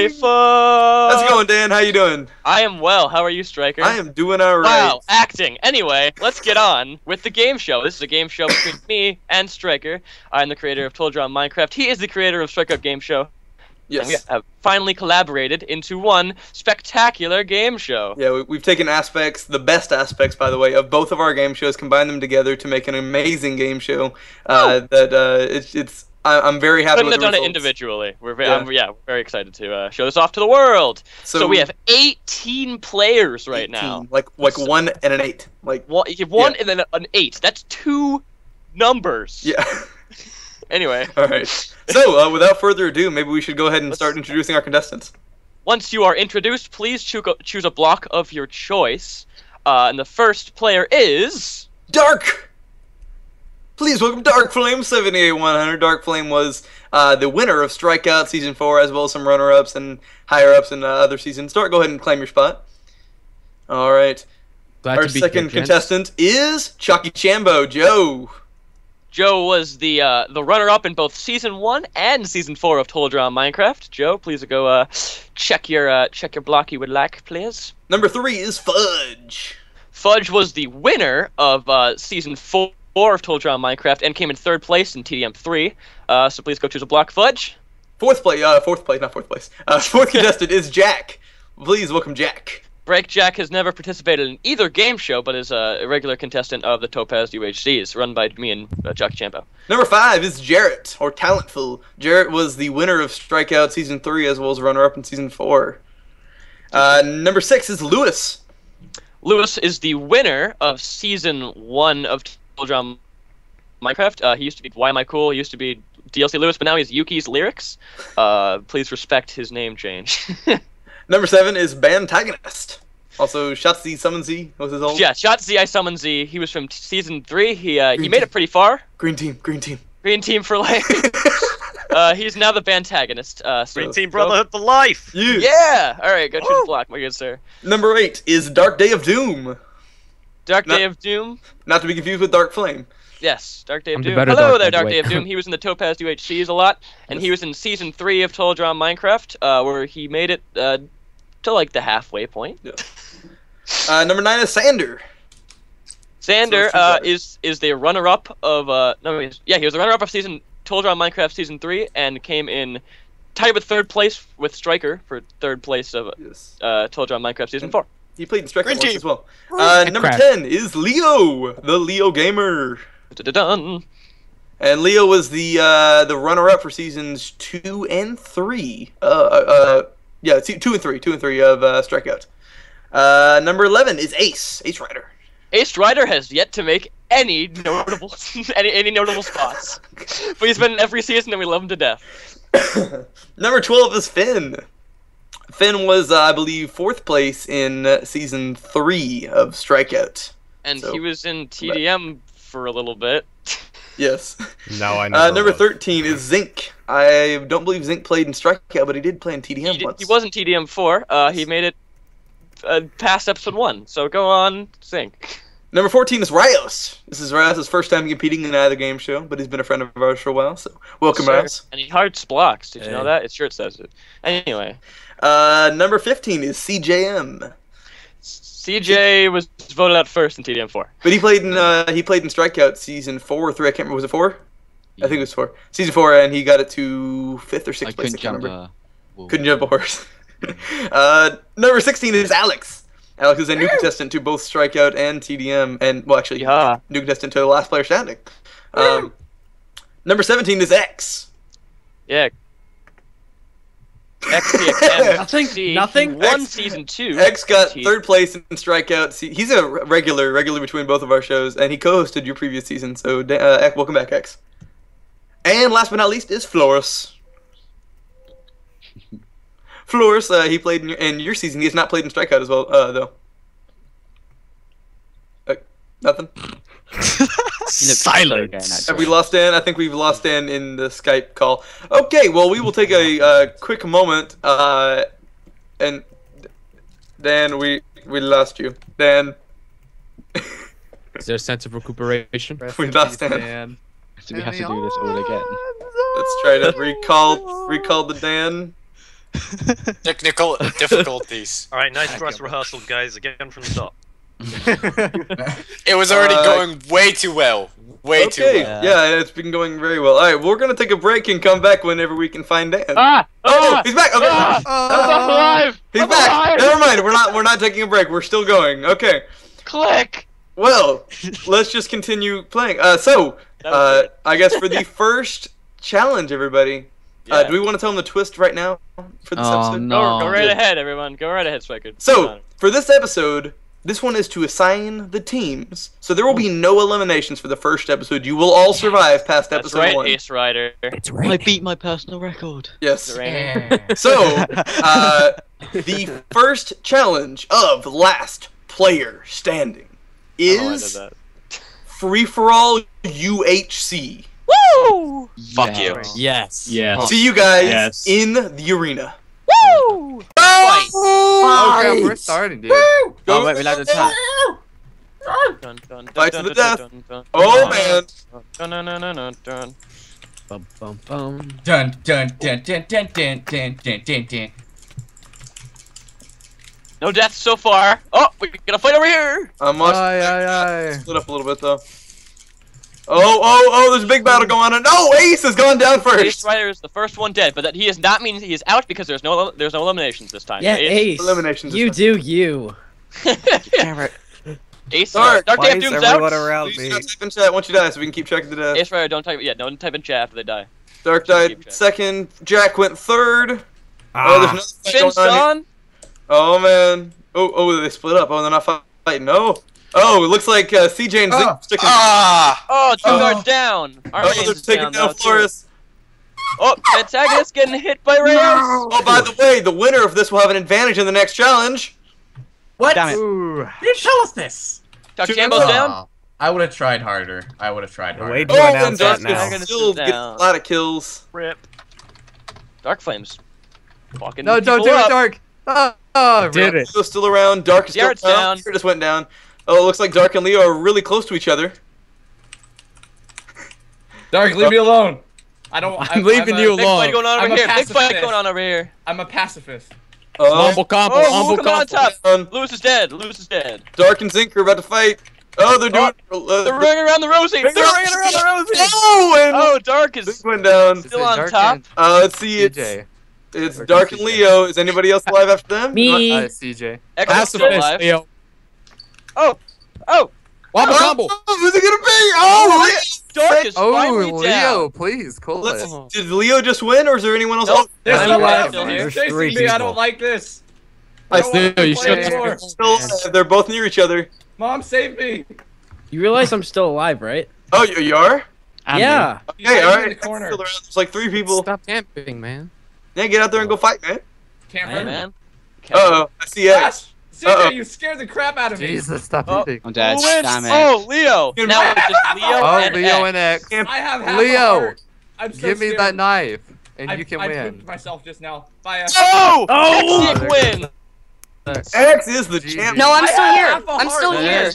Holy fuck! How's it going, Dan? How you doing? I am well. How are you, Striker? I am doing alright. Wow, acting. Anyway, let's get on with the game show. This is a game show between me and Striker. I'm the creator of Total Drama on Minecraft. He is the creator of Strike Up Game Show. Yes. And we have finally collaborated into one spectacular game show. Yeah, we've taken aspects, the best aspects, by the way, of both of our game shows, combined them together to make an amazing game show. I'm very happy with the results. Couldn't have done it individually. We're very excited to show this off to the world. So we have 18 players right now. Like one and an eight. Like one and then an eight. That's two numbers. Yeah. Anyway. All right. So, without further ado, maybe we should go ahead and start introducing our contestants. Once you are introduced, please choose a block of your choice. And the first player is... Dark! Please welcome Dark Flame 78100. Dark Flame was the winner of Strikeout Season 4, as well as some runner-ups and higher-ups in other seasons. Dark, go ahead and claim your spot. All right. Our second contestant is ChalkyChambo, Joe. Joe was the runner-up in both Season 1 and Season 4 of Total Drama on Minecraft. Joe, please go check your block you would like, please. Number 3 is Fudge. Fudge was the winner of Season 4 of Total Drama on Minecraft and came in 3rd place in TDM3. So please go choose a block, Fudge. Fourth contestant is Jack. Please welcome Jack. BreakJack has never participated in either game show, but is a regular contestant of the Topaz UHCs, run by me and ChalkyChambo. Number 5 is Jarrett, or Talentful. Jarrett was the winner of Strikeout Season 3, as well as runner-up in Season 4. Number 6 is Lewis. Lewis is the winner of Season 1 of Total Drama Minecraft. He used to be Why Am I Cool? He used to be DLC Lewis, but now he's Yuki's Lyrics. Please respect his name change. Number 7 is Bantagonist. Also, Shotzi Summon Z was his old. Yeah, Shotzi Summon Z. He was from Season 3. He made it pretty far. Green team for life. He's now the Bantagonist. Green team brotherhood for life. Yeah. All right, go to the block, my good sir. Number 8 is Dark Day of Doom. Dark Day of Doom. Not to be confused with Dark Flame. Yes, Dark Day of Doom. Hello there, Dark Day of Doom. He was in the Topaz UHCs a lot, and he was in Season 3 of Total Drama Minecraft, where he made it to like the halfway point. Yeah. Number 9 is Sander. Sander is the runner-up of he was the runner-up of Total Drama Minecraft Season 3 and came in tied with 3rd place with Striker for 3rd place of Total Drama Minecraft Season 4. He played in Strike Up Wars as well. Number 10 is Leo, the XLEOgamer. Dun. And Leo was the runner-up for seasons 2 and 3. Yeah, 2 and 3 of Strikeout. Number 11 is Ace Rider. Ace Rider has yet to make any notable any notable spots, but he's been in every season, and we love him to death. Number 12 is Finn. Finn was, I believe, 4th place in Season 3 of Strikeout, and he was in TDM for a little bit. Yes. No, I know. Number 13 is Zinc. I don't believe Zinc played in Strikeout, but he did play in TDM once. He wasn't TDM 4. He made it past Episode 1. So go on, Zinc. Number 14 is Rios. This is Rios' first time competing in either game show, but he's been a friend of ours for a while, so welcome, Rios. And he hearts blocks. Did you know that? It sure says it. Anyway. Number 15 is CJM. CJ was voted out first in TDM4. But he played in Strikeout Season 4 or 3, I can't remember. Was it 4? Yeah. I think it was 4. Season 4, and he got it to 5th or 6th place, I can't remember. Couldn't jump a horse. Number 16 is Alex. Alex is a new contestant to both Strikeout and TDM, and, well, actually, new contestant to Last Player Standing. Number 17 is X. Yeah. XPXM. Nothing. Won Season 2. X got 3rd place in Strikeout. He's a regular between both of our shows, and he co-hosted your previous season, so welcome back, X. And last but not least is Floris. Floris, he played in your season. He has not played in Strikeout as well, though. Nothing? Silence. Have we lost Dan? I think we've lost Dan in the Skype call. Okay, well, we will take a quick moment. And Dan, we lost you. Dan. Is there a sense of recuperation? We lost Dan. So we have to do this all again. Let's try to recall the Dan. Technical difficulties. All right, nice dress rehearsal, guys. Again from the top. It was already going way too well. Way too well. Yeah, it's been going very well. All right, we're gonna take a break and come back whenever we can find Dan. Ah! Oh, he's back. Okay. I'm alive. He's back. Never mind. We're not taking a break. We're still going. Okay. Click. Well, let's just continue playing. So I guess for the first challenge, everybody. Yeah. Do we want to tell them the twist right now for this episode? No. Go right ahead, everyone. Go right ahead, Striker. So for this episode. This one is to assign the teams. So there will be no eliminations for the first episode. You will all survive past episode one. Ace Rider. It's right. I beat my personal record. Yes. Right. So, the first challenge of Last Player Standing is free-for-all UHC. Woo! Fuck you. Yes. Yes. See you guys in the arena. Woo! Twice. Oh, okay, we're starting, dude. Woo! Oh, wait, we like the top. Fight to the death. Oh, man. Bum, bum, bum. Dun, dun, dun, dun, dun, dun, dun, dun, dun, dun. No deaths so far. Oh, we got a fight over here. I'm watching. Split up a little bit, though. Oh, oh, oh, there's a big battle going on. No, Ace has gone down first. Ace Rider is the first one dead, but that he does not mean he is out because there's no eliminations this time. Yeah, Ace. Eliminations this time. You. Damn it. Ace, Dark Day of Doom's out. Please don't type in chat once you die so we can keep checking the death. Ace Rider, don't type, don't type in chat after they die. Dark died second. Jack went third. Ah. Oh, there's no on. Oh, man. Oh, oh, they split up. Oh, they're not fighting. No. Oh, it looks like CJ and Zinc are sticking. Oh, two guards down. Oh, they're taking down Flores. Oh, Bantagonist getting hit by Rails. No. Oh, by the way, the winner of this will have an advantage in the next challenge. What? You didn't tell us this. ChalkyChambo's down. I would have tried harder. Way to announce that now. Bantagonist still gets a lot of kills. Rip. Dark Flames. Fucking no, don't do it, Dark. Oh, did it. Still around. Dark is still down. Sure just went down. Oh, it looks like Dark and Leo are really close to each other. Dark, leave me alone. I'm leaving you alone. Big fight going on over here. Big fight going on over here. I'm a pacifist. Humble combo. Humble combo. On top. Lewis is dead. Dark and Zinc are about to fight. Oh, they're doing. They're ringing around the rosy. Oh, Dark is going down. Still on top. Let's see it. It's Dark and Leo. Is anybody else alive after them? Me. CJ. Pacifist Leo. Oh! Oh! Wobble combo! Oh, who's it gonna be? Oh! Dark is finally down. Leo, please, cool. Did Leo just win, or is there anyone else? Nope. There's no one else. Chasing me, I don't like this. I still, you still. They're both near each other. Mom, save me! You realize I'm still alive, right? Oh, you are? Yeah. Okay, alright. There's like three people. Stop camping, man. Yeah, get out there and go fight, man. Can't run, man. Uh-oh, I see X. CJ, you scared the crap out of me. Jesus, stop eating. I'm dead. Damn it. Oh, Leo. Now it's just Leo and Leo and X. I have half a heart. I'm so scared. Give me that knife, and you can win. I pooped myself just now. Bye. Oh! Oh! X win. X is the champion. No, I'm still here. What? I'm still here.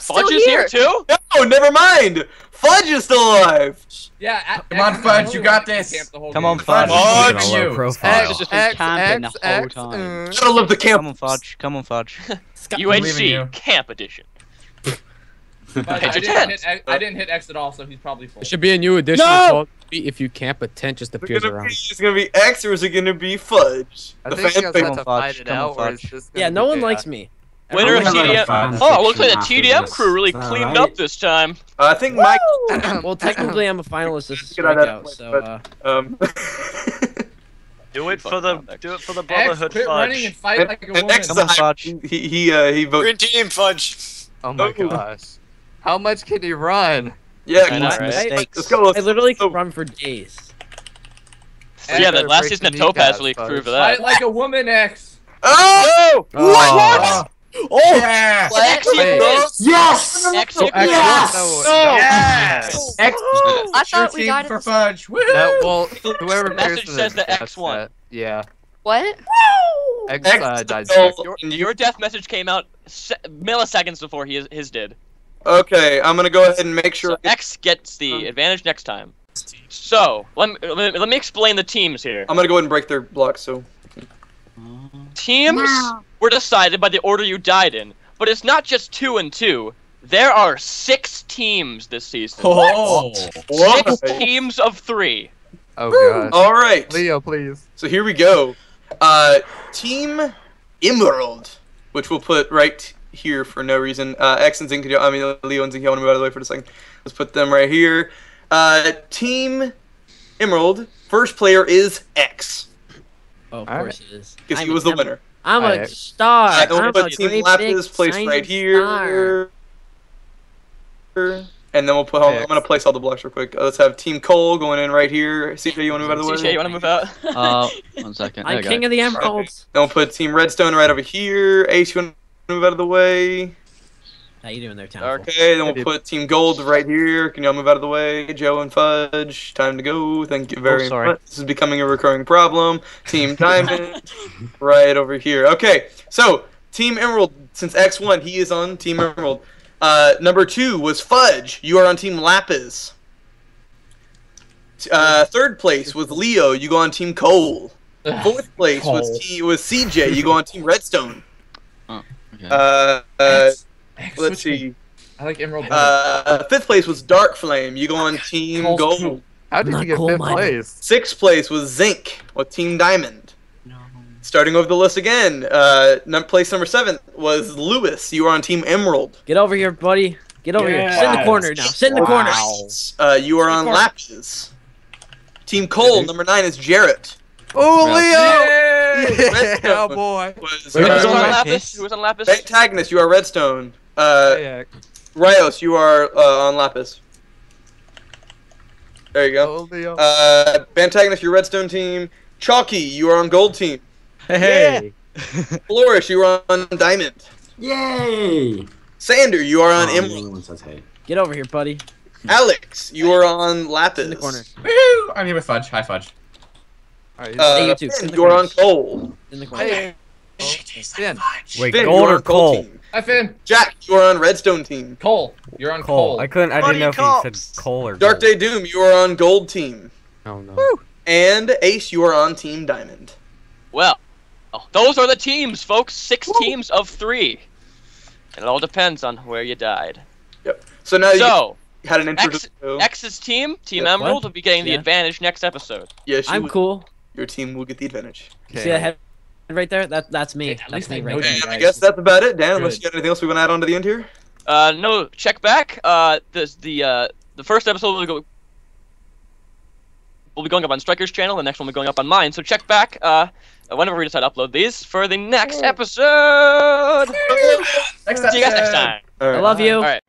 Fudge is here, too? No, never mind. Fudge is still alive. Yeah. Come on, Fudge. You got this. Come on, Fudge. Fudge you. X. Shuttle up the camp. Come on, Fudge. UHC Camp Edition. I didn't hit X at all, so he's probably full. It should be a new edition. No! If you camp, a tent just appears around. Is it going to be X or is it going to be Fudge? I think you guys have to fight it out. Yeah, no one likes me. Winner of TDM. Oh, it looks like the TDM crew really cleaned up this time. I think Mike. Well, technically, I'm a finalist this Strikeout, so. Do it for the brotherhood, Fudge. Running and fight like a woman. X, he votes. Green team, Fudge. Oh my gosh. How much can he run? Yeah, I literally can run for days. Yeah, the last season of Topaz really proved that. Fight like a woman, X. Oh! What? Oh! Yes! Yes! Yes! Yes! X. I thought we got it for Fudge. Well, whoever message says the X won. Yeah. What? X died. Your death message came out milliseconds before his did. Okay, I'm gonna go ahead and make sure X gets the advantage next time. So, let me explain the teams here. I'm gonna go ahead and break their blocks, so... Teams were decided by the order you died in, but it's not just 2 and 2. There are 6 teams this season. Oh, 6 teams of 3. Oh god. All right, Leo, please. So here we go. Team Emerald, which we'll put right here for no reason. X and Zinc. I mean, Leo and Zinc. I want to move out of the way for a second. Let's put them right here. Team Emerald. First player is X. Oh, of course it is. Because he was the winner. I'm a star. I'm gonna put Team Lapis placed right here. And then we'll put home. I'm gonna place all the blocks real quick. Let's have Team Cole going in right here. CJ, you want to move out of the way? CJ, you want to move out? 1 second. I'm king of the Emeralds. Then we'll put Team Redstone right over here. Ace, you want to move out of the way? How you doing there, Talentful? Okay, then we'll put Team Gold right here. Can y'all move out of the way? Joe and Fudge, time to go. Thank you very much. This is becoming a recurring problem. Team Diamond, right over here. Okay, so Team Emerald, since X won, he is on Team Emerald. Number 2 was Fudge. You are on Team Lapis. 3rd place was Leo. You go on Team Cole. 4th place was CJ. You go on Team Redstone. Oh, okay. Let's see. I like Emerald. 5th place was Dark Flame. You go on Team Gold. How did you get 5th place? 6th place was Zinc with Team Diamond. No. Starting over the list again. Place number 7 was Lewis. You are on Team Emerald. Get over here, buddy. Get over here. Sit in the corner now. Sit in the corner. You are on Lapis. Team Cole. Number 9 is Jarrett. Oh, Leo! Oh boy. Who was on Lapis? Bantagonist. You are Redstone. Rios, you are on Lapis. There you go. Bantagonist, your Redstone team. Chalky, you are on Gold team. Hey. Yeah. Flourish, you are on Diamond. Yay. Sander, you are on Emerald. Get over here, buddy. Alex, you are on Lapis. In the corner. Woohoo! I'm here with Fudge. Hi, Fudge. All right, you are on Gold. In the corner. Hey. She tastes like Fudge. Wait, Gold or Cole? Hi, Finn. Jack, you're on Redstone team. Cole, you're on Cole. I didn't know if he said Cole or Gold. Dark Day Doom, you are on Gold team. Oh no. Woo. And Ace, you are on Team Diamond. Well, those are the teams, folks. 6 teams of 3. And it all depends on where you died. Yep. So now you had an introduction. X's team, Emerald, will be getting the advantage next episode. Yes, yeah, Your team will get the advantage. Okay. See that head right there? That's me. That's me right there. I guess that's about it, Dan. Unless you got anything else we want to add on to the end here? No. Check back. The first episode will be going up on Striker's channel. The next one will be going up on mine. So check back whenever we decide to upload these for the next episode. See you guys next time. All right. I love you. All right.